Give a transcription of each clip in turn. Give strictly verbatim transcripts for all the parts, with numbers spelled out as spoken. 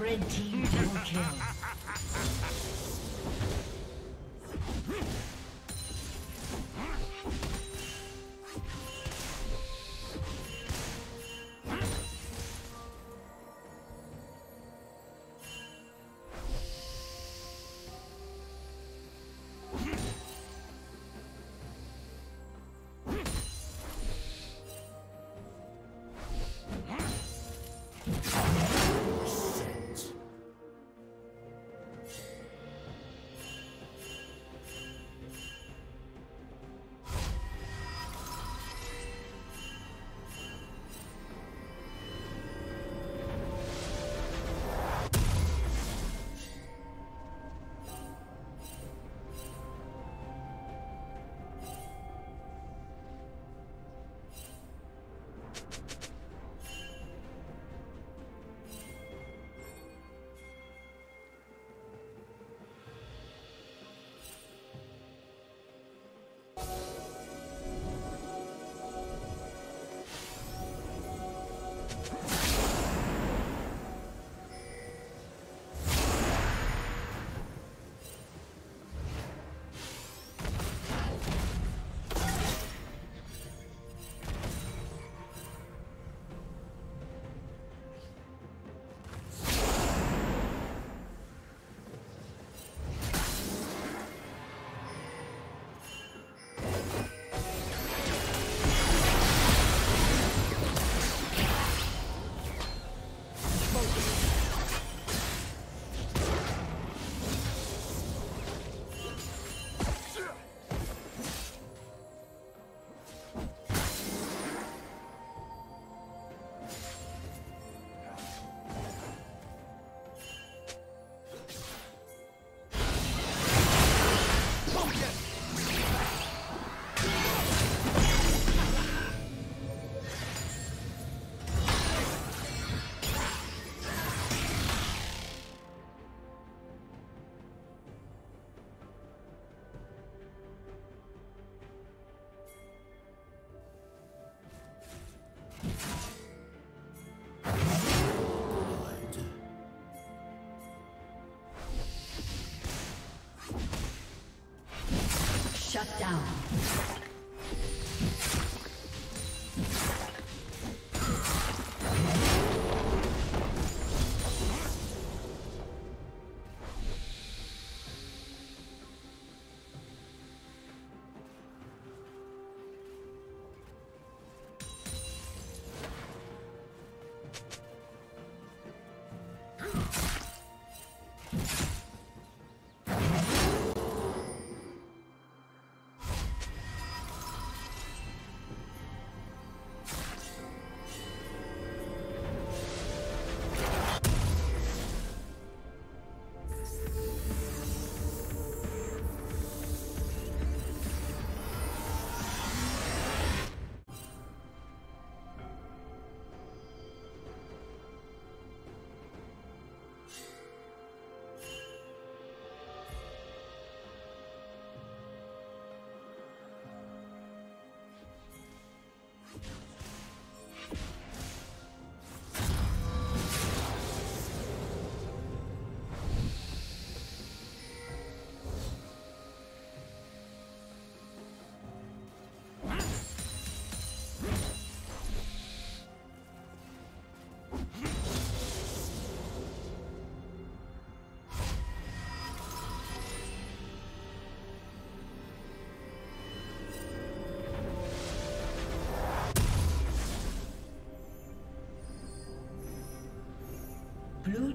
Red team double kill. Shut down. Blue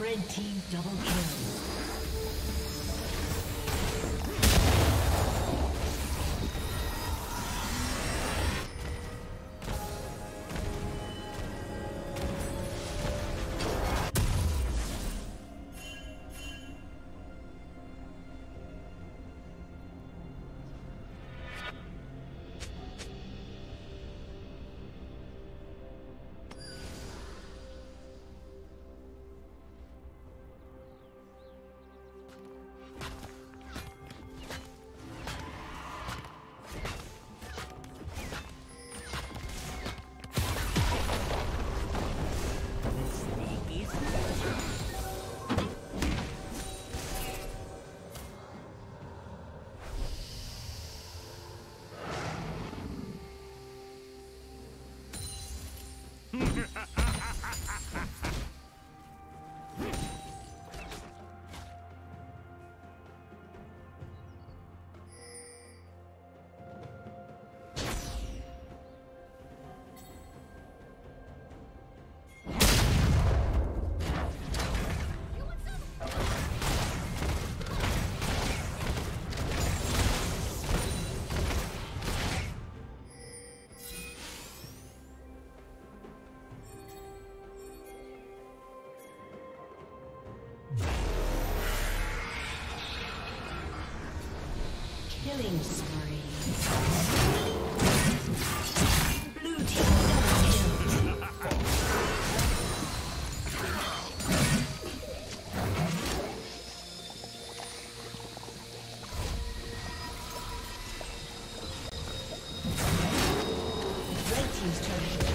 Red team double kill. Killing spree. Blue team double kill. Red team's turret.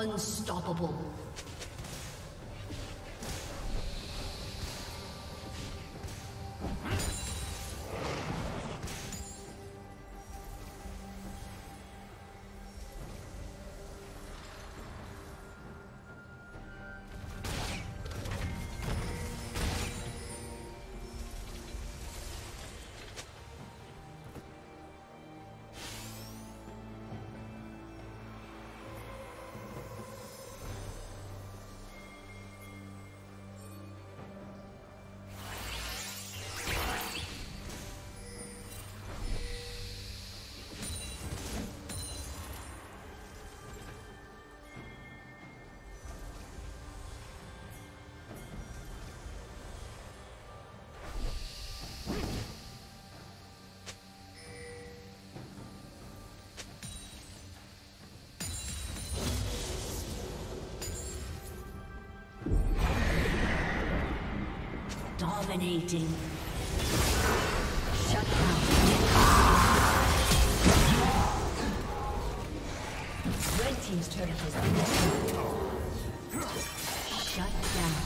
Unstoppable. Dominating. Shut down. Red team's turret has been destroyed. Shut down.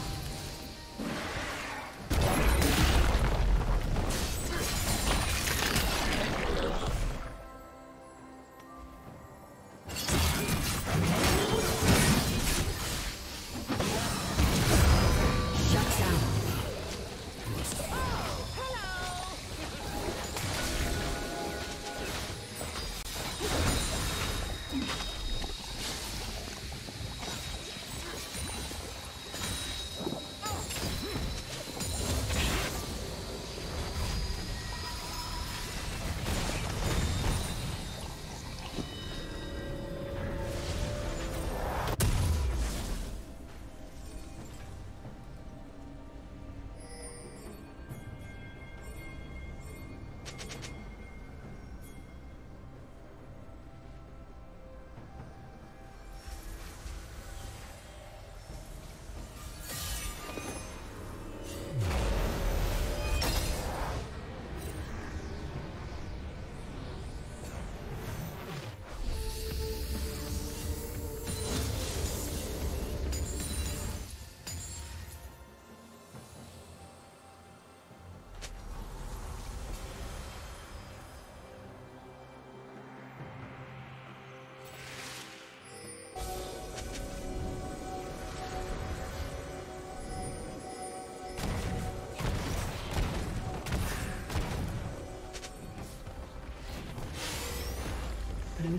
Blue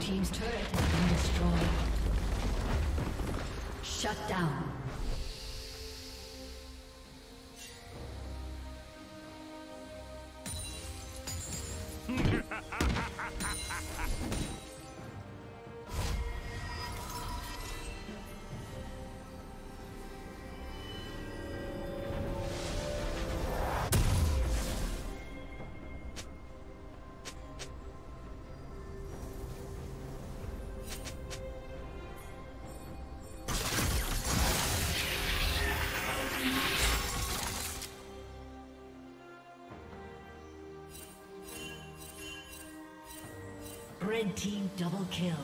Team's turret has been destroyed. Shut down. Red team double kill.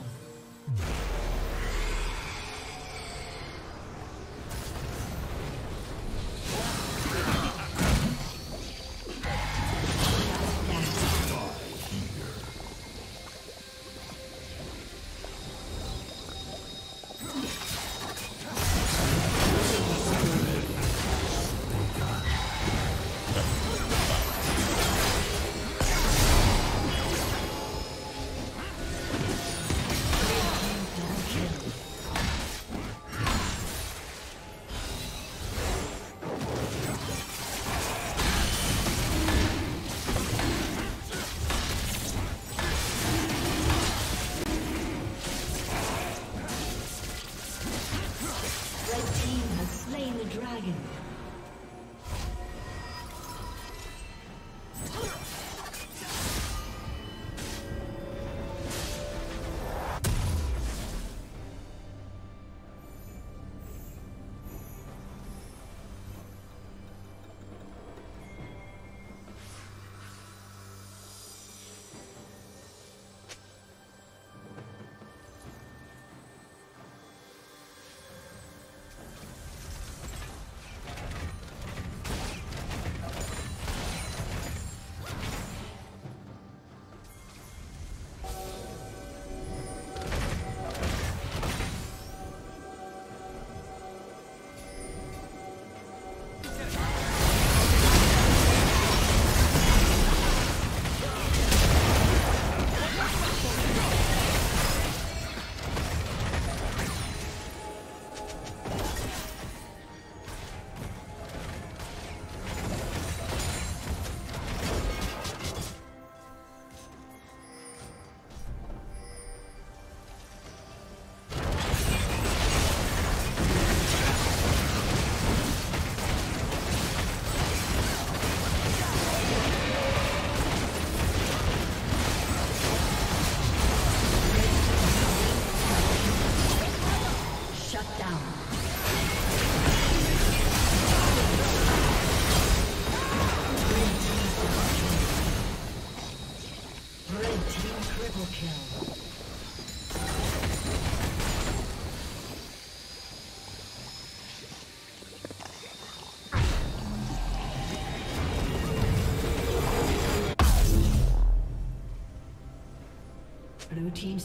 team's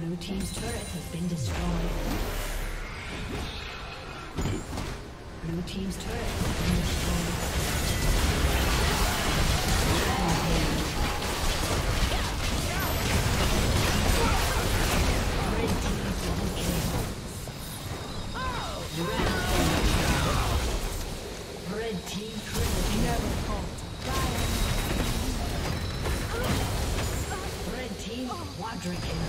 Blue team's turret has been destroyed. Blue team's turret has been destroyed. Red team's double kill. Red team triple never caught. Red team quadra kill.